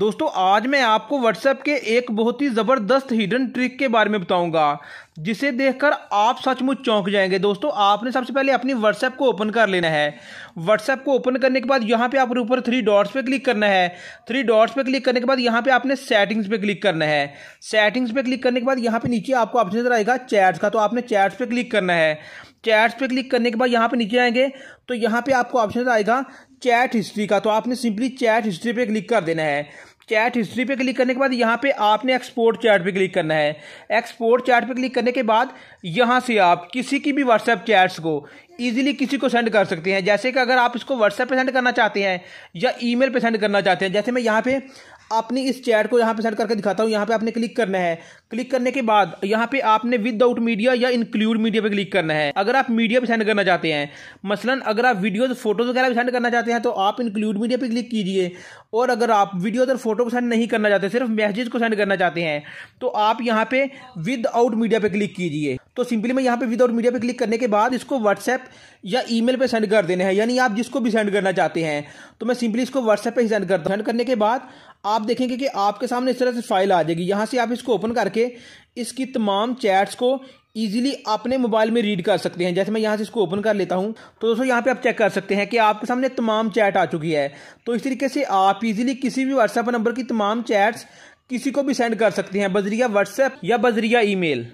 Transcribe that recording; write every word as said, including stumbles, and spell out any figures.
दोस्तों आज मैं आपको WhatsApp के एक बहुत ही ज़बरदस्त हिडन ट्रिक के बारे में बताऊंगा, जिसे देखकर आप सचमुच चौंक जाएंगे। दोस्तों आपने सबसे पहले अपनी WhatsApp को ओपन कर लेना है। WhatsApp को ओपन करने के बाद यहाँ पे आपके ऊपर थ्री डॉट्स पे क्लिक करना है। थ्री डॉट्स पे क्लिक करने के बाद यहाँ पे आपने सेटिंग्स पे क्लिक करना है। सेटिंग्स पे क्लिक करने के बाद यहाँ पे नीचे आपको ऑप्शन नजर आएगा चैट्स का, तो आपने चैट्स पे क्लिक करना है। चैट्स पे क्लिक करने के बाद यहाँ पे नीचे आएंगे तो यहाँ पे आपको ऑप्शन आएगा चैट हिस्ट्री का, तो आपने सिंपली चैट हिस्ट्री पे क्लिक कर देना है। चैट हिस्ट्री पे क्लिक करने के बाद यहाँ पे आपने एक्सपोर्ट चैट पे क्लिक करना है। एक्सपोर्ट चैट पे क्लिक करने के बाद यहाँ से आप किसी की भी WhatsApp चैट्स को इजीली किसी को सेंड कर सकते हैं। जैसे कि अगर आप इसको WhatsApp पे सेंड करना चाहते हैं या ईमेल पे सेंड करना चाहते हैं, जैसे मैं यहाँ पे अपनी इस चैट को यहाँ पे सेंड करके दिखाता हूँ। यहाँ पे आपने क्लिक करना है। क्लिक करने के बाद यहाँ पे आपने विदाउट मीडिया या इंक्लूड मीडिया पे क्लिक करना है। अगर आप मीडिया पे सेंड करना चाहते हैं, मसलन अगर आप वीडियोज फोटोज वगैरह भी सेंड करना चाहते हैं तो आप इंक्लूड मीडिया पे क्लिक कीजिए। और अगर आप वीडियोज और फोटो को सेंड नहीं करना चाहते, सिर्फ मैसेज को सेंड करना चाहते हैं, तो आप यहाँ पे विदाउट मीडिया पे क्लिक कीजिए। तो सिंपली मैं यहाँ पे विदाउट मीडिया पे क्लिक करने के बाद इसको WhatsApp या ईमेल पे सेंड कर देना है, यानी आप जिसको भी सेंड करना चाहते हैं। तो मैं सिंपली इसको WhatsApp पे ही सेंड करता हूँ। सेंड करने के बाद आप देखेंगे कि आपके सामने इस तरह से फाइल आ जाएगी। यहाँ से आप इसको ओपन करके इसकी तमाम चैट्स को ईजिली अपने मोबाइल में रीड कर सकते हैं। जैसे मैं यहाँ से इसको ओपन कर लेता हूँ, तो दोस्तों यहाँ पे आप चेक कर सकते हैं कि आपके सामने तमाम चैट आ चुकी है। तो इस तरीके से आप ईजिली किसी भी WhatsApp नंबर की तमाम चैट्स किसी को भी सेंड कर सकते हैं बजरिया WhatsApp या बजरिया ईमेल।